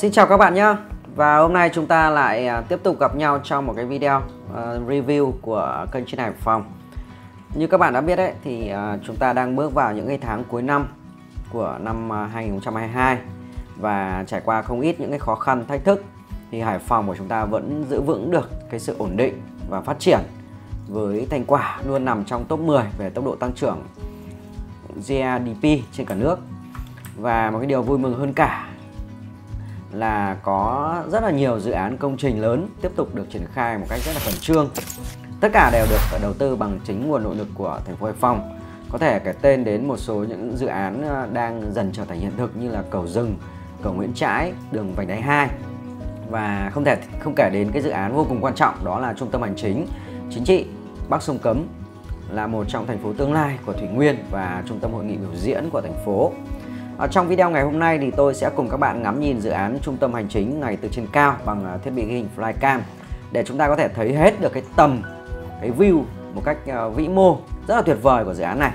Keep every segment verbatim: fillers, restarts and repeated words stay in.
Xin chào các bạn nhé. Và hôm nay chúng ta lại tiếp tục gặp nhau trong một cái video review của kênh trên Hải Phòng. Như các bạn đã biết đấy, thì chúng ta đang bước vào những cái tháng cuối năm của năm hai nghìn không trăm hai mươi hai và trải qua không ít những cái khó khăn thách thức, thì Hải Phòng của chúng ta vẫn giữ vững được cái sự ổn định và phát triển với thành quả luôn nằm trong top mười về tốc độ tăng trưởng giê đê pê trên cả nước. Và một cái điều vui mừng hơn cả là có rất là nhiều dự án công trình lớn tiếp tục được triển khai một cách rất là khẩn trương. Tất cả đều được đầu tư bằng chính nguồn nội lực của thành phố Hải Phòng. Có thể kể tên đến một số những dự án đang dần trở thành hiện thực như là Cầu Rừng, Cầu Nguyễn Trãi, Đường Vành đai hai. Và không thể không kể đến cái dự án vô cùng quan trọng, đó là trung tâm hành chính, chính trị Bắc Sông Cấm, là một trong thành phố tương lai của Thủy Nguyên và trung tâm hội nghị biểu diễn của thành phố. Ở trong video ngày hôm nay thì tôi sẽ cùng các bạn ngắm nhìn dự án trung tâm hành chính này từ trên cao bằng thiết bị ghi hình flycam, để chúng ta có thể thấy hết được cái tầm, cái view một cách vĩ mô rất là tuyệt vời của dự án này,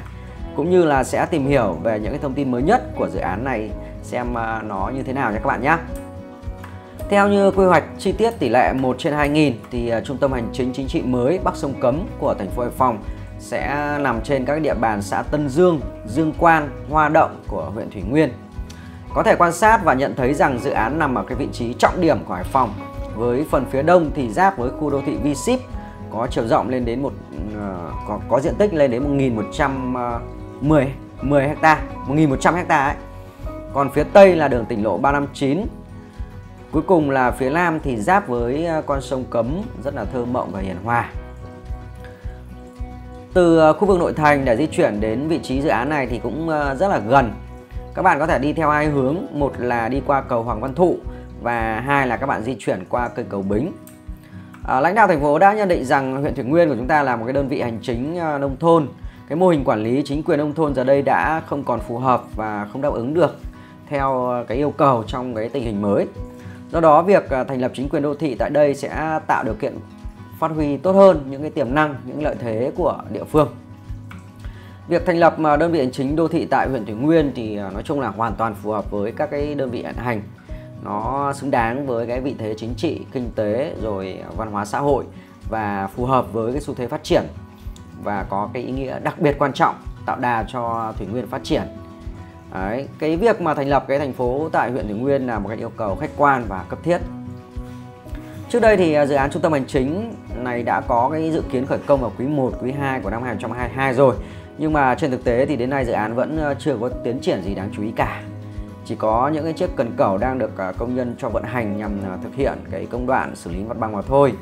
cũng như là sẽ tìm hiểu về những cái thông tin mới nhất của dự án này, xem nó như thế nào nha các bạn nhé. Theo như quy hoạch chi tiết tỷ lệ một trên hai nghìn thì trung tâm hành chính chính trị mới Bắc Sông Cấm của thành phố Hải Phòng sẽ nằm trên các địa bàn xã Tân Dương, Dương Quang, Hoa Động của huyện Thủy Nguyên. Có thể quan sát và nhận thấy rằng dự án nằm ở cái vị trí trọng điểm của Hải Phòng, với phần phía đông thì giáp với khu đô thị Vsip, có chiều rộng lên đến một có, có diện tích lên đến một nghìn một trăm mười ha, còn phía tây là đường tỉnh lộ ba năm chín. Cuối cùng là phía nam thì giáp với con sông Cấm rất là thơ mộng và hiền hòa. Từ khu vực nội thành để di chuyển đến vị trí dự án này thì cũng rất là gần. Các bạn có thể đi theo hai hướng, một là đi qua cầu Hoàng Văn Thụ và hai là các bạn di chuyển qua cây cầu Bính. À, lãnh đạo thành phố đã nhận định rằng huyện Thủy Nguyên của chúng ta là một cái đơn vị hành chính nông thôn. Cái mô hình quản lý chính quyền nông thôn giờ đây đã không còn phù hợp và không đáp ứng được theo cái yêu cầu trong cái tình hình mới. Do đó việc thành lập chính quyền đô thị tại đây sẽ tạo điều kiện phát huy tốt hơn những cái tiềm năng, những lợi thế của địa phương. Việc thành lập đơn vị hành chính đô thị tại huyện Thủy Nguyên thì nói chung là hoàn toàn phù hợp với các cái đơn vị hiện hành. Nó xứng đáng với cái vị thế chính trị, kinh tế rồi văn hóa xã hội, và phù hợp với cái xu thế phát triển, và có cái ý nghĩa đặc biệt quan trọng tạo đà cho Thủy Nguyên phát triển. Đấy, cái việc mà thành lập cái thành phố tại huyện Thủy Nguyên là một cái yêu cầu khách quan và cấp thiết. Trước đây thì dự án trung tâm hành chính này đã có cái dự kiến khởi công vào quý một, quý hai của năm hai nghìn không trăm hai mươi hai rồi. Nhưng mà trên thực tế thì đến nay dự án vẫn chưa có tiến triển gì đáng chú ý cả. Chỉ có những cái chiếc cần cẩu đang được công nhân cho vận hành nhằm thực hiện cái công đoạn xử lý mặt bằng mà thôi.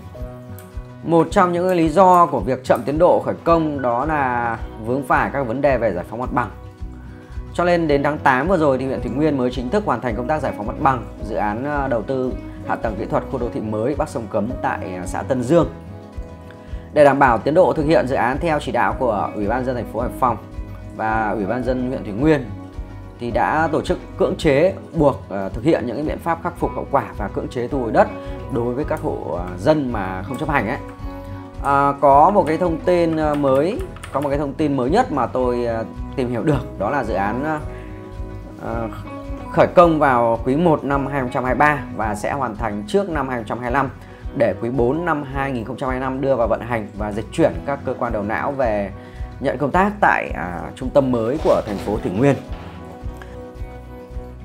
Một trong những cái lý do của việc chậm tiến độ khởi công đó là vướng phải các vấn đề về giải phóng mặt bằng. Cho nên đến tháng tám vừa rồi thì huyện Thủy Nguyên mới chính thức hoàn thành công tác giải phóng mặt bằng dự án đầu tư hạ tầng kỹ thuật khu đô thị mới Bắc Sông Cấm tại xã Tân Dương. Để đảm bảo tiến độ thực hiện dự án theo chỉ đạo của Ủy ban nhân dân thành phố Hải Phòng và Ủy ban nhân dân huyện Thủy Nguyên, thì đã tổ chức cưỡng chế buộc thực hiện những cái biện pháp khắc phục hậu quả và cưỡng chế thu hồi đất đối với các hộ dân mà không chấp hành ấy. À, có một cái thông tin mới, có một cái thông tin mới nhất mà tôi tìm hiểu được, đó là dự án à, khởi công vào quý một năm hai nghìn không trăm hai mươi ba và sẽ hoàn thành trước năm hai nghìn không trăm hai mươi lăm, để quý bốn năm hai nghìn không trăm hai mươi lăm đưa vào vận hành và dịch chuyển các cơ quan đầu não về nhận công tác tại à, trung tâm mới của thành phố Thủy Nguyên.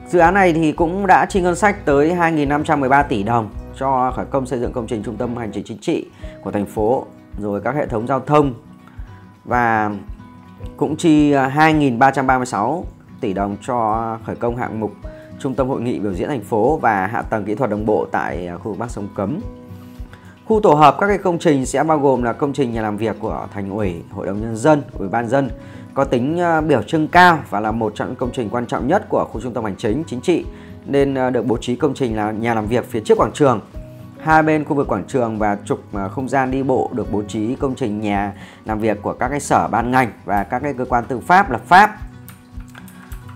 Dự án này thì cũng đã chi ngân sách tới hai nghìn năm trăm mười ba tỷ đồng cho khởi công xây dựng công trình trung tâm hành chính chính trị của thành phố, rồi các hệ thống giao thông, và cũng chi hai nghìn ba trăm ba mươi sáu tỷ đồng cho khởi công hạng mục trung tâm hội nghị biểu diễn thành phố và hạ tầng kỹ thuật đồng bộ tại khu vực Bắc Sông Cấm. Khu tổ hợp các cái công trình sẽ bao gồm là công trình nhà làm việc của Thành ủy, Hội đồng nhân dân, Ủy ban dân, có tính biểu trưng cao và là một trong những công trình quan trọng nhất của khu trung tâm hành chính chính trị, nên được bố trí công trình là nhà làm việc phía trước quảng trường. Hai bên khu vực quảng trường và trục không gian đi bộ được bố trí công trình nhà làm việc của các cái sở ban ngành và các cái cơ quan tư pháp, lập pháp.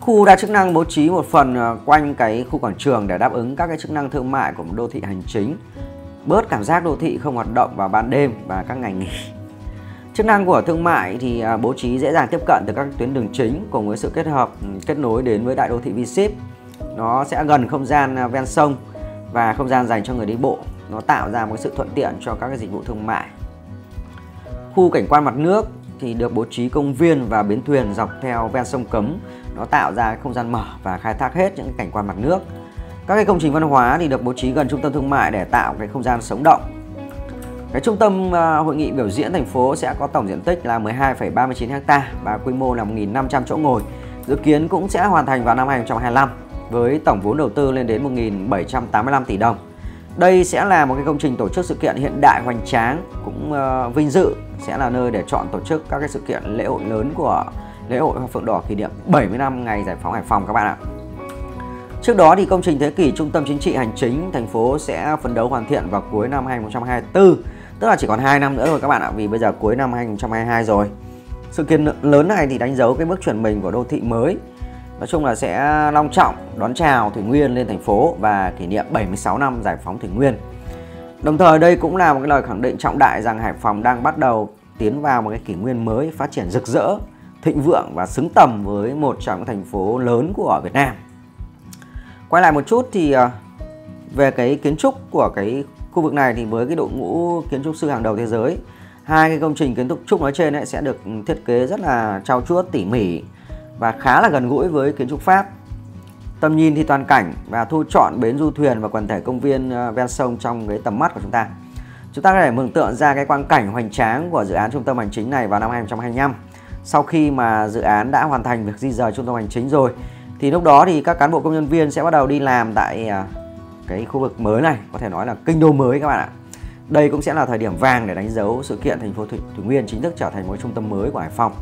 Khu đa chức năng bố trí một phần quanh cái khu quảng trường để đáp ứng các cái chức năng thương mại của một đô thị hành chính, bớt cảm giác đô thị không hoạt động vào ban đêm và các ngày nghỉ. Chức năng của thương mại thì bố trí dễ dàng tiếp cận từ các tuyến đường chính, cùng với sự kết hợp kết nối đến với đại đô thị Vsip. Nó sẽ gần không gian ven sông và không gian dành cho người đi bộ. Nó tạo ra một sự thuận tiện cho các cái dịch vụ thương mại. Khu cảnh quan mặt nước thì được bố trí công viên và bến thuyền dọc theo ven sông Cấm. Nó tạo ra không gian mở và khai thác hết những cảnh quan mặt nước. Các cái công trình văn hóa thì được bố trí gần trung tâm thương mại để tạo cái không gian sống động. Cái trung tâm hội nghị biểu diễn thành phố sẽ có tổng diện tích là mười hai phẩy ba mươi chín héc ta và quy mô là một nghìn năm trăm chỗ ngồi. Dự kiến cũng sẽ hoàn thành vào năm hai nghìn không trăm hai mươi lăm với tổng vốn đầu tư lên đến một nghìn bảy trăm tám mươi lăm tỷ đồng. Đây sẽ là một cái công trình tổ chức sự kiện hiện đại hoành tráng, cũng uh, vinh dự sẽ là nơi để chọn tổ chức các cái sự kiện lễ hội lớn của lễ hội Hoa Phượng Đỏ kỷ niệm bảy mươi năm ngày giải phóng Hải Phòng các bạn ạ. Trước đó thì công trình thế kỷ trung tâm chính trị hành chính thành phố sẽ phấn đấu hoàn thiện vào cuối năm hai nghìn không trăm hai mươi tư, tức là chỉ còn hai năm nữa rồi các bạn ạ, vì bây giờ cuối năm hai nghìn không trăm hai mươi hai rồi. Sự kiện lớn này thì đánh dấu cái bước chuyển mình của đô thị mới. Nói chung là sẽ long trọng đón chào Thủy Nguyên lên thành phố và kỷ niệm bảy mươi sáu năm giải phóng Thủy Nguyên. Đồng thời đây cũng là một cái lời khẳng định trọng đại rằng Hải Phòng đang bắt đầu tiến vào một cái kỷ nguyên mới, phát triển rực rỡ, thịnh vượng và xứng tầm với một trong những thành phố lớn của Việt Nam. Quay lại một chút thì về cái kiến trúc của cái khu vực này thì với cái đội ngũ kiến trúc sư hàng đầu thế giới, hai cái công trình kiến trúc trúc nói trên ấy sẽ được thiết kế rất là trau chuốt, tỉ mỉ và khá là gần gũi với kiến trúc Pháp. Tầm nhìn thì toàn cảnh và thu trọn bến du thuyền và quần thể công viên ven sông trong cái tầm mắt của chúng ta. Chúng ta có thể mường tượng ra cái quang cảnh hoành tráng của dự án trung tâm hành chính này vào năm hai nghìn không trăm hai mươi lăm. Sau khi mà dự án đã hoàn thành việc di rời trung tâm hành chính rồi thì lúc đó thì các cán bộ công nhân viên sẽ bắt đầu đi làm tại cái khu vực mới này, có thể nói là kinh đô mới các bạn ạ. Đây cũng sẽ là thời điểm vàng để đánh dấu sự kiện thành phố Thủy, Thủy Nguyên chính thức trở thành một trung tâm mới của Hải Phòng.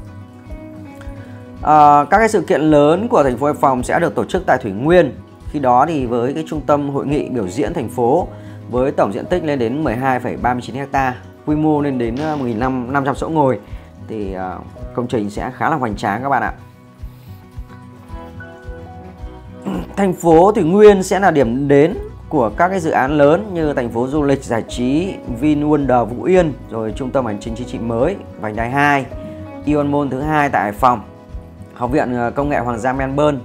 À, các cái sự kiện lớn của thành phố Hải Phòng sẽ được tổ chức tại Thủy Nguyên. Khi đó thì với cái trung tâm hội nghị biểu diễn thành phố với tổng diện tích lên đến mười hai phẩy ba mươi chín héc ta, quy mô lên đến một nghìn năm trăm chỗ ngồi thì à, công trình sẽ khá là hoành tráng các bạn ạ. Thành phố Thủy Nguyên sẽ là điểm đến của các cái dự án lớn như thành phố du lịch giải trí Vin Wonder Vũ Yên, rồi trung tâm hành chính chính trị mới, Vành đai hai, Aeon Mall thứ hai tại Hải Phòng, Học viện Công nghệ Hoàng gia Melbourne,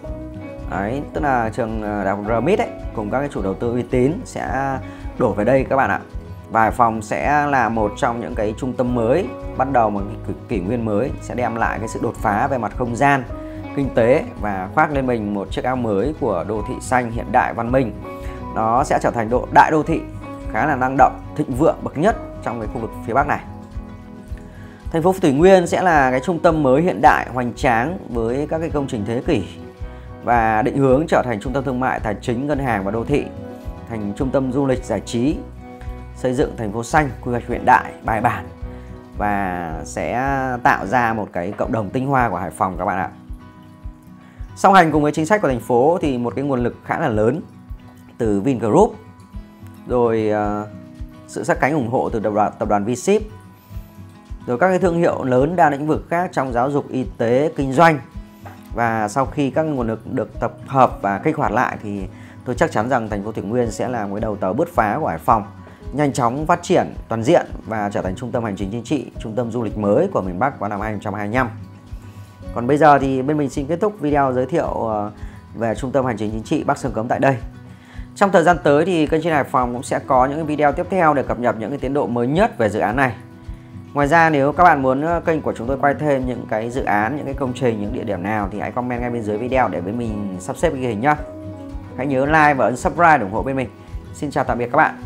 đấy, tức là trường đại học R M I T ấy, cùng các cái chủ đầu tư uy tín sẽ đổ về đây các bạn ạ. Và Hải Phòng sẽ là một trong những cái trung tâm mới, bắt đầu một kỷ nguyên mới, sẽ đem lại cái sự đột phá về mặt không gian, kinh tế và khoác lên mình một chiếc áo mới của đô thị xanh hiện đại văn minh. Nó sẽ trở thành độ đại đô thị khá là năng động, thịnh vượng bậc nhất trong cái khu vực phía Bắc này. Thành phố Thủy Nguyên sẽ là cái trung tâm mới hiện đại hoành tráng với các cái công trình thế kỷ và định hướng trở thành trung tâm thương mại, tài chính, ngân hàng và đô thị, thành trung tâm du lịch giải trí, xây dựng thành phố xanh, quy hoạch hiện đại, bài bản và sẽ tạo ra một cái cộng đồng tinh hoa của Hải Phòng các bạn ạ. Song hành cùng với chính sách của thành phố thì một cái nguồn lực khá là lớn từ Vingroup, rồi uh, sự sát cánh ủng hộ từ tập đoàn, tập đoàn Vsip, rồi các cái thương hiệu lớn đa lĩnh vực khác trong giáo dục, y tế, kinh doanh. Và sau khi các nguồn lực được tập hợp và kích hoạt lại thì tôi chắc chắn rằng thành phố Thủy Nguyên sẽ là một đầu tàu bứt phá của Hải Phòng, nhanh chóng phát triển toàn diện và trở thành trung tâm hành chính chính trị, trung tâm du lịch mới của miền Bắc vào năm hai nghìn không trăm hai mươi lăm. Còn bây giờ thì bên mình xin kết thúc video giới thiệu về trung tâm hành chính chính trị Bắc Sông Cấm tại đây. Trong thời gian tới thì kênh trên Hải Phòng cũng sẽ có những video tiếp theo để cập nhật những cái tiến độ mới nhất về dự án này. Ngoài ra nếu các bạn muốn kênh của chúng tôi quay thêm những cái dự án, những cái công trình, những địa điểm nào thì hãy comment ngay bên dưới video để bên mình sắp xếp ghi hình nhá. Hãy nhớ like và ấn subscribe để ủng hộ bên mình. Xin chào tạm biệt các bạn.